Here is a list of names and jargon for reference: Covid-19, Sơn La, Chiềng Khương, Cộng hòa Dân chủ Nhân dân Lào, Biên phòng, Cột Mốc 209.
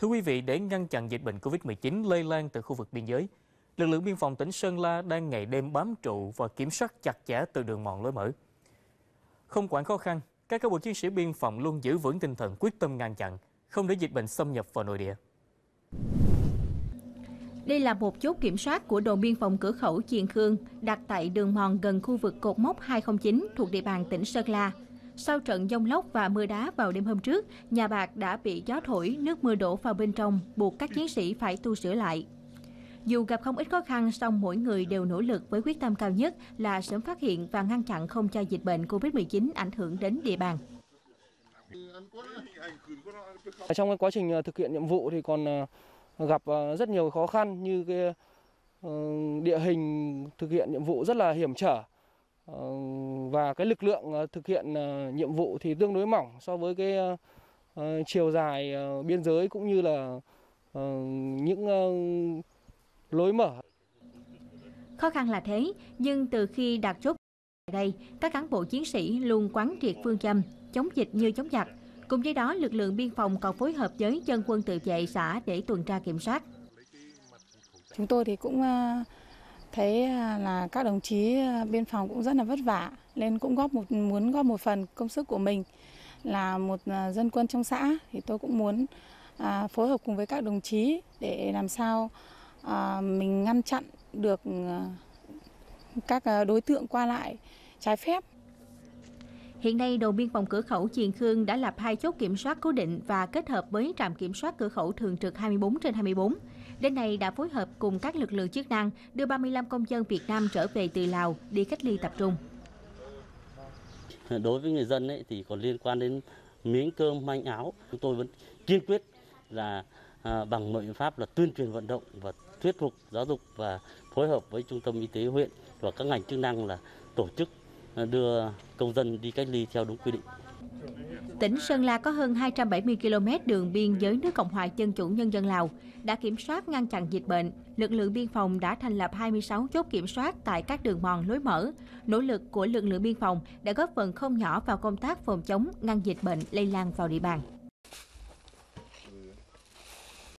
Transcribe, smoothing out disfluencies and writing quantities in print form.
Thưa quý vị, để ngăn chặn dịch bệnh Covid-19 lây lan từ khu vực biên giới, lực lượng biên phòng tỉnh Sơn La đang ngày đêm bám trụ và kiểm soát chặt chẽ từ đường mòn lối mở. Không quản khó khăn, các cán bộ chiến sĩ biên phòng luôn giữ vững tinh thần quyết tâm ngăn chặn, không để dịch bệnh xâm nhập vào nội địa. Đây là một chốt kiểm soát của đồn biên phòng cửa khẩu Chiềng Khương đặt tại đường mòn gần khu vực cột mốc 209 thuộc địa bàn tỉnh Sơn La. Sau trận giông lốc và mưa đá vào đêm hôm trước, nhà bạc đã bị gió thổi, nước mưa đổ vào bên trong, buộc các chiến sĩ phải tu sửa lại. Dù gặp không ít khó khăn, song mỗi người đều nỗ lực với quyết tâm cao nhất là sớm phát hiện và ngăn chặn không cho dịch bệnh Covid-19 ảnh hưởng đến địa bàn. Trong cái quá trình thực hiện nhiệm vụ thì còn gặp rất nhiều khó khăn, như cái địa hình thực hiện nhiệm vụ rất là hiểm trở và cái lực lượng thực hiện nhiệm vụ thì tương đối mỏng so với cái chiều dài biên giới cũng như là những lối mở. Khó khăn là thế, nhưng từ khi đặt chốt tại đây, các cán bộ chiến sĩ luôn quán triệt phương châm chống dịch như chống giặc. Cùng với đó, lực lượng biên phòng còn phối hợp với dân quân tự vệ xã để tuần tra kiểm soát. Chúng tôi thì cũng thấy là các đồng chí biên phòng cũng rất là vất vả, nên cũng muốn góp một phần công sức của mình. Là một dân quân trong xã thì tôi cũng muốn phối hợp cùng với các đồng chí để làm sao mình ngăn chặn được các đối tượng qua lại trái phép. Hiện nay, đồn biên phòng cửa khẩu Chiềng Khương đã lập 2 chốt kiểm soát cố định và kết hợp với trạm kiểm soát cửa khẩu thường trực 24/24. Đến nay đã phối hợp cùng các lực lượng chức năng đưa 35 công dân Việt Nam trở về từ Lào đi cách ly tập trung. Đối với người dân ấy, thì còn liên quan đến miếng cơm manh áo, chúng tôi vẫn kiên quyết là bằng mọi biện pháp là tuyên truyền vận động và thuyết phục giáo dục và phối hợp với trung tâm y tế huyện và các ngành chức năng là tổ chức đưa công dân đi cách ly theo đúng quy định. Tỉnh Sơn La có hơn 270 km đường biên giới nước Cộng hòa Dân chủ Nhân dân Lào. Đã kiểm soát ngăn chặn dịch bệnh, lực lượng biên phòng đã thành lập 26 chốt kiểm soát tại các đường mòn lối mở. Nỗ lực của lực lượng biên phòng đã góp phần không nhỏ vào công tác phòng chống, ngăn dịch bệnh lây lan vào địa bàn.